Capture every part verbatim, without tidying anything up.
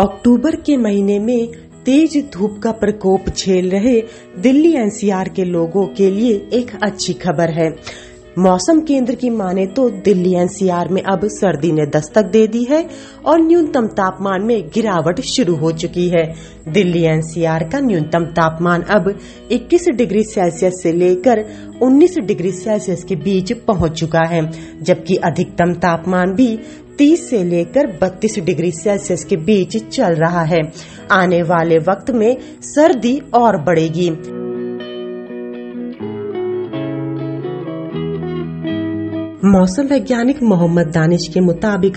अक्टूबर के महीने में तेज धूप का प्रकोप झेल रहे दिल्ली एनसीआर के लोगों के लिए एक अच्छी खबर है। मौसम केंद्र की माने तो दिल्ली एनसीआर में अब सर्दी ने दस्तक दे दी है और न्यूनतम तापमान में गिरावट शुरू हो चुकी है। दिल्ली एनसीआर का न्यूनतम तापमान अब इक्कीस डिग्री सेल्सियस से लेकर उन्नीस डिग्री सेल्सियस के बीच पहुंच चुका है, जबकि अधिकतम तापमान भी तीस से लेकर बत्तीस डिग्री सेल्सियस के बीच चल रहा है। आने वाले वक्त में सर्दी और बढ़ेगी। मौसम वैज्ञानिक मोहम्मद दानिश के मुताबिक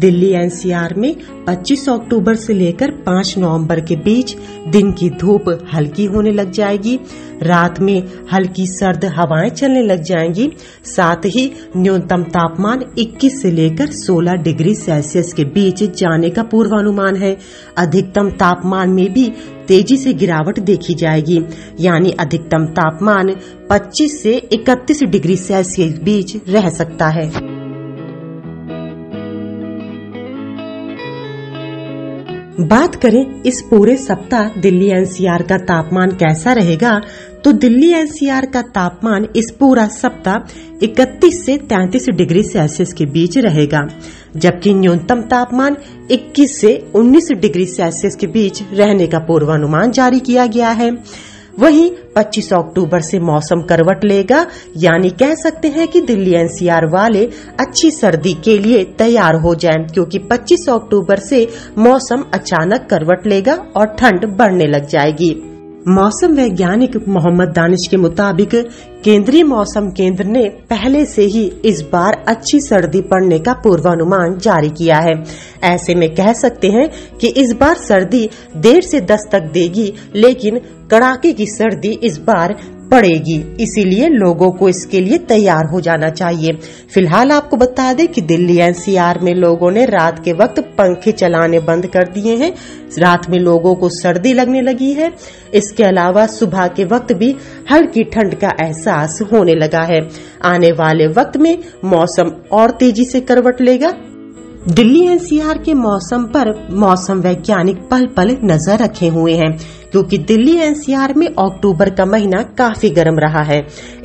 दिल्ली एनसीआर में पच्चीस अक्टूबर से लेकर पाँच नवंबर के बीच दिन की धूप हल्की होने लग जाएगी, रात में हल्की सर्द हवाएं चलने लग जाएंगी, साथ ही न्यूनतम तापमान इक्कीस से लेकर सोलह डिग्री सेल्सियस के बीच जाने का पूर्वानुमान है। अधिकतम तापमान में भी तेजी से गिरावट देखी जाएगी, यानी अधिकतम तापमान पच्चीस से इकतीस डिग्री सेल्सियस के बीच रह सकता है। बात करें इस पूरे सप्ताह दिल्ली एनसीआर का तापमान कैसा रहेगा, तो दिल्ली एनसीआर का तापमान इस पूरा सप्ताह इकतीस से तैंतीस डिग्री सेल्सियस के बीच रहेगा, जबकि न्यूनतम तापमान इक्कीस से उन्नीस डिग्री सेल्सियस के बीच रहने का पूर्वानुमान जारी किया गया है। वहीं पच्चीस अक्टूबर से मौसम करवट लेगा, यानी कह सकते हैं कि दिल्ली एनसीआर वाले अच्छी सर्दी के लिए तैयार हो जाएं, क्योंकि पच्चीस अक्टूबर से मौसम अचानक करवट लेगा और ठंड बढ़ने लग जाएगी। मौसम वैज्ञानिक मोहम्मद दानिश के मुताबिक केंद्रीय मौसम केंद्र ने पहले से ही इस बार अच्छी सर्दी पड़ने का पूर्वानुमान जारी किया है। ऐसे में कह सकते हैं कि इस बार सर्दी देर से दस्तक देगी, लेकिन कड़ाके की सर्दी इस बार पड़ेगी, इसीलिए लोगों को इसके लिए तैयार हो जाना चाहिए। फिलहाल आपको बता दें कि दिल्ली एनसीआर में लोगों ने रात के वक्त पंखे चलाने बंद कर दिए हैं। रात में लोगों को सर्दी लगने लगी है। इसके अलावा सुबह के वक्त भी हल्की ठंड का एहसास होने लगा है। आने वाले वक्त में मौसम और तेजी से करवट लेगा। दिल्ली एनसीआर के मौसम पर मौसम वैज्ञानिक पल पल नजर रखे हुए हैं, क्योंकि दिल्ली एनसीआर में अक्टूबर का महीना काफी गर्म रहा है,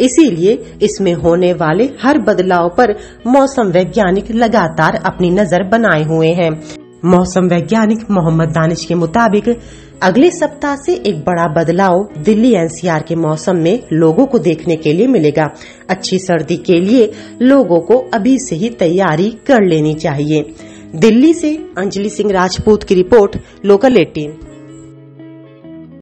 इसीलिए इसमें होने वाले हर बदलाव पर मौसम वैज्ञानिक लगातार अपनी नजर बनाए हुए हैं। मौसम वैज्ञानिक मोहम्मद दानिश के मुताबिक अगले सप्ताह से एक बड़ा बदलाव दिल्ली एनसीआर के मौसम में लोगों को देखने के लिए मिलेगा। अच्छी सर्दी के लिए लोगों को अभी से ही तैयारी कर लेनी चाहिए। दिल्ली से अंजलि सिंह राजपूत की रिपोर्ट, लोकल अठारह।